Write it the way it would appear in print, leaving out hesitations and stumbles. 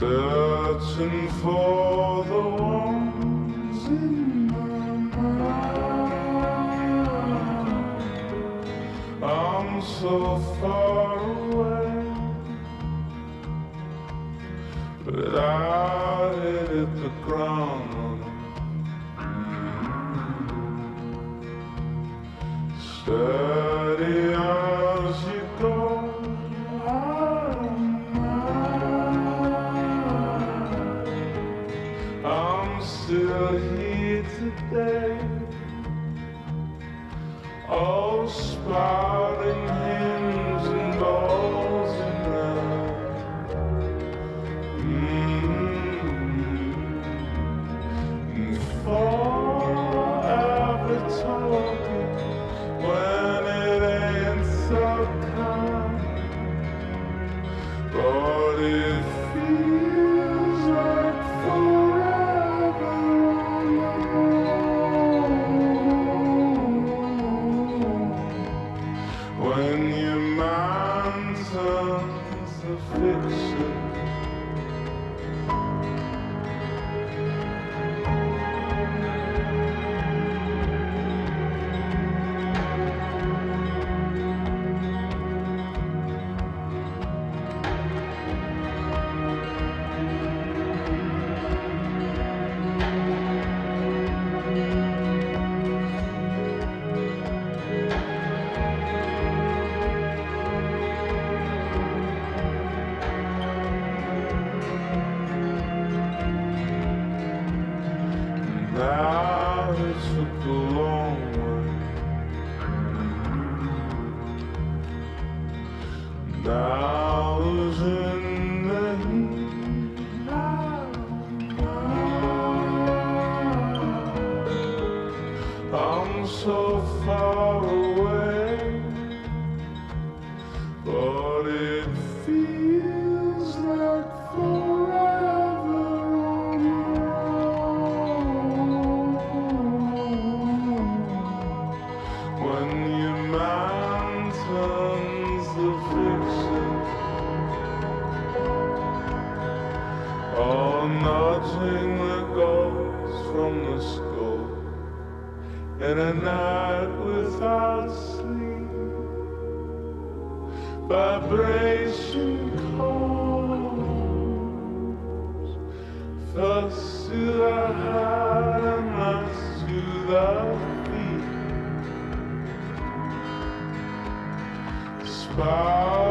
searching for the ones in my mind. I'm so far away, but I hit the ground steady as you go. I'm still here today, all spouting hymns and balls and love. And forever talking when it ain't so calm. But it feels like forever. When your mind turns to fiction, now it took a long way. Now I was in the heat of love. I'm so far away, but it feels like forever. All nudging the ghosts from the skull in a night without sleep, vibration calls. First to the heart and last to the feet. Spiral